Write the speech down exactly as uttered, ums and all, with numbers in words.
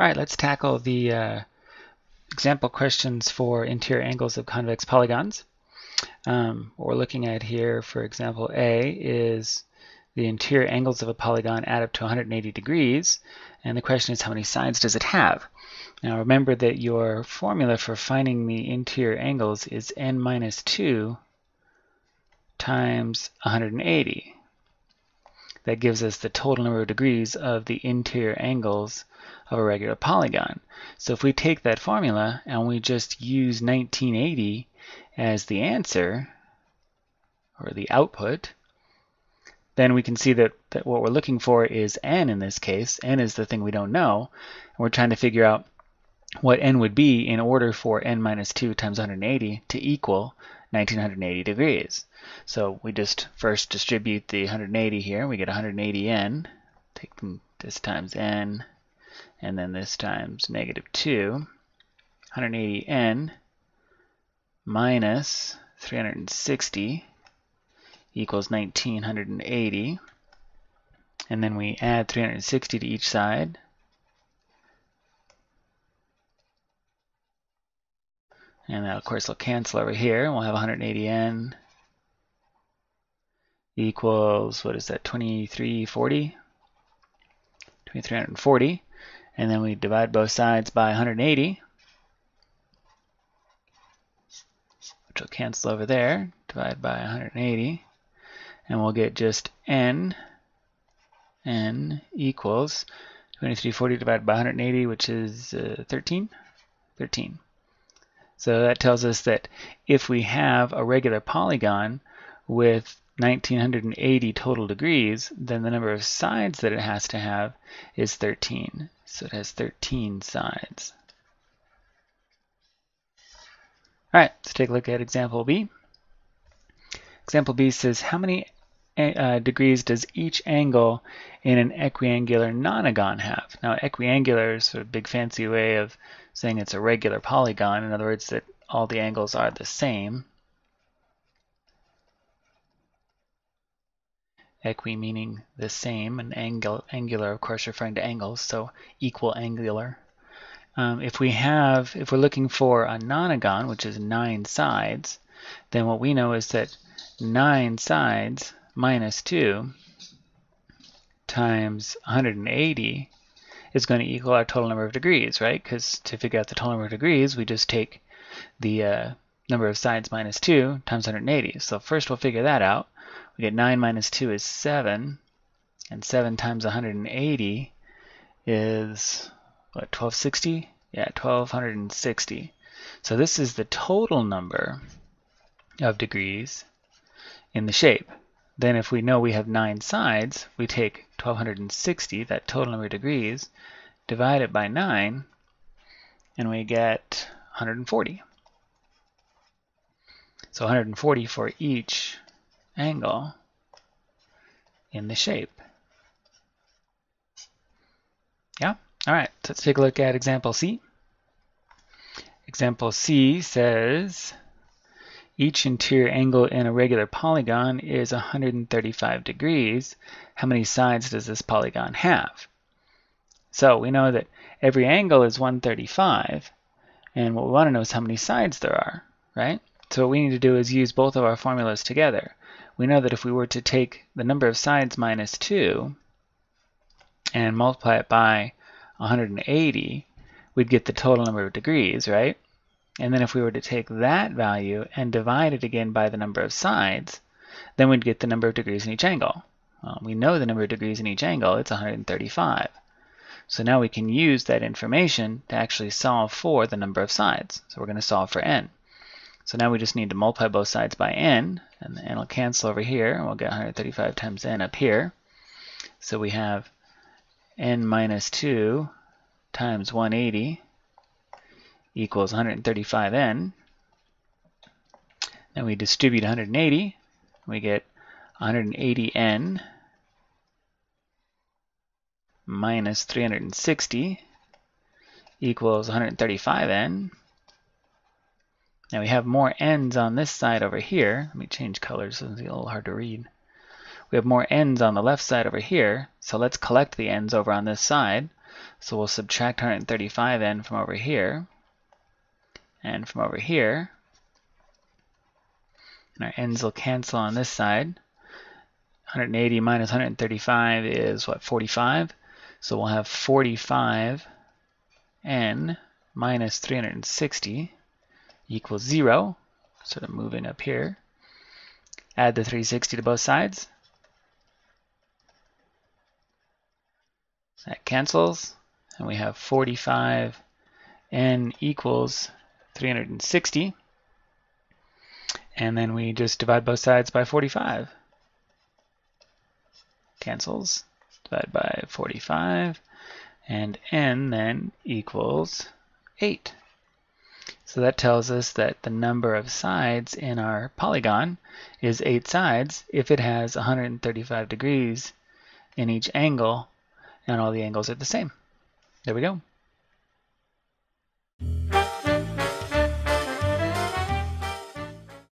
All right, let's tackle the uh, example questions for interior angles of convex polygons. Um, what we're looking at here, for example, A is the interior angles of a polygon add up to one hundred eighty degrees, and the question is how many sides does it have? Now remember that your formula for finding the interior angles is n minus two times one hundred eighty. That gives us the total number of degrees of the interior angles of a regular polygon. So if we take that formula and we just use nineteen eighty as the answer, or the output, then we can see that, that what we're looking for is n in this case. N is the thing we don't know, and we're trying to figure out what n would be in order for n minus two times one hundred eighty to equal one thousand nine hundred eighty degrees. So we just first distribute the one hundred eighty here. We get one hundred eighty n, taking this times n, and then this times negative two. one hundred eighty n minus three hundred sixty equals one thousand nine hundred eighty. And then we add three hundred sixty to each side. And that, of course, will cancel over here. And we'll have one hundred eighty n equals, what is that, twenty-three forty? twenty-three forty. And then we divide both sides by one hundred eighty, which will cancel over there. Divide by one hundred eighty. And we'll get just n. n equals twenty-three forty divided by one hundred eighty, which is uh, thirteen. thirteen. So that tells us that if we have a regular polygon with one thousand nine hundred eighty total degrees, then the number of sides that it has to have is thirteen. So it has thirteen sides. All right, let's take a look at example B. Example B says, how many uh, degrees does each angle in an equiangular nonagon have? Now, equiangular is sort of a big fancy way of saying it's a regular polygon. In other words, that all the angles are the same. Equi meaning the same, and angle, angular, of course, referring to angles, so equal angular. Um, if we have, if we're looking for a nonagon, which is nine sides, then what we know is that nine sides minus two times one hundred eighty is going to equal our total number of degrees, right? Because to figure out the total number of degrees, we just take the uh, number of sides minus two times one hundred eighty. So first we'll figure that out. We get nine minus two is seven, and seven times one hundred eighty is, what, twelve sixty? Yeah, twelve sixty. So this is the total number of degrees in the shape. Then if we know we have nine sides, we take one thousand two hundred sixty, that total number of degrees, divide it by nine, and we get one hundred forty. So one hundred forty for each angle in the shape. Yeah? All right, let's take a look at example C. Example C says, each interior angle in a regular polygon is one hundred thirty-five degrees. How many sides does this polygon have? So we know that every angle is one hundred thirty-five, and what we want to know is how many sides there are, right? So what we need to do is use both of our formulas together. We know that if we were to take the number of sides minus two and multiply it by one hundred eighty, we'd get the total number of degrees, right? And then if we were to take that value and divide it again by the number of sides, then we'd get the number of degrees in each angle. Well, we know the number of degrees in each angle, it's one hundred thirty-five. So now we can use that information to actually solve for the number of sides. So we're going to solve for n. So now we just need to multiply both sides by n, and the n will cancel over here, and we'll get one hundred thirty-five times n up here. So we have n minus two times one hundred eighty equals one hundred thirty-five n. Then we distribute one hundred eighty. We get one hundred eighty n minus three hundred sixty equals one hundred thirty-five n. Now we have more n's on this side over here. Let me change colors so it's a little hard to read. We have more n's on the left side over here, so let's collect the n's over on this side. So we'll subtract one hundred thirty-five n from over here, and from over here, and our n's will cancel on this side. one hundred eighty minus one hundred thirty-five is what, forty-five? So we'll have forty-five n minus three hundred sixty equals zero, sort of moving up here. Add the three hundred sixty to both sides. That cancels, and we have forty-five n equals three hundred sixty, and then we just divide both sides by forty-five. Cancels, divide by forty-five, and n then equals eight. So that tells us that the number of sides in our polygon is eight sides if it has one hundred thirty-five degrees in each angle and all the angles are the same. There we go.